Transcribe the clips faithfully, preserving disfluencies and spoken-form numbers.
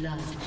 blood. All right.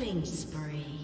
Killing spree.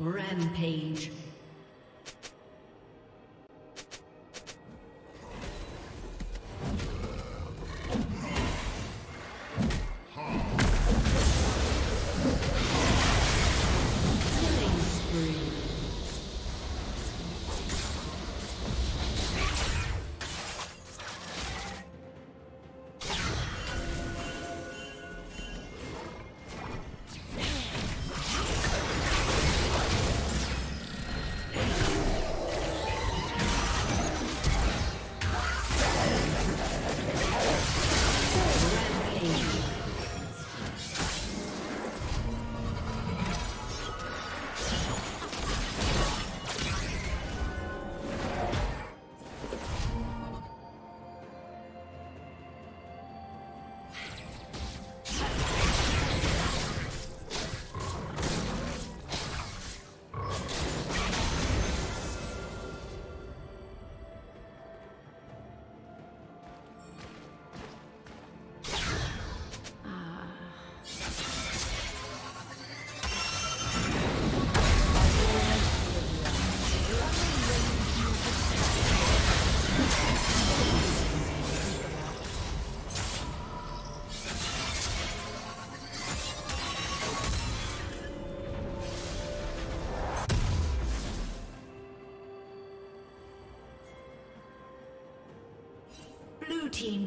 Rampage. Team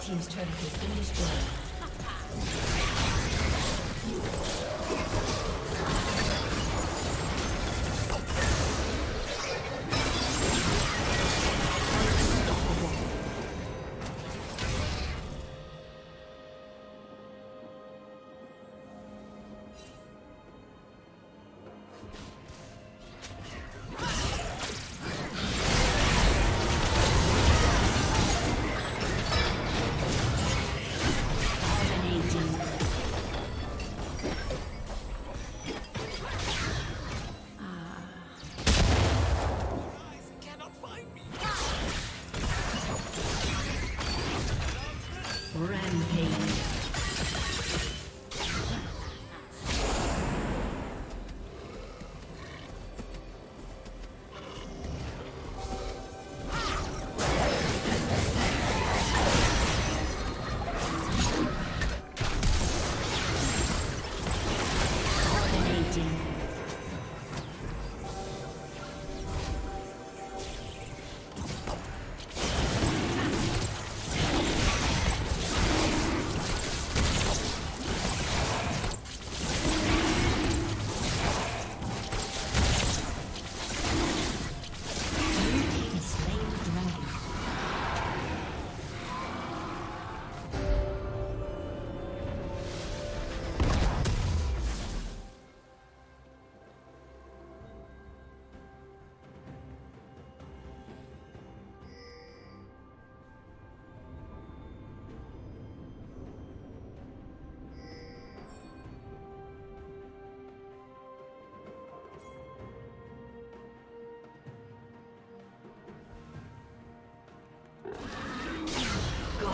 Team's turret has been destroyed.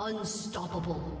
Unstoppable.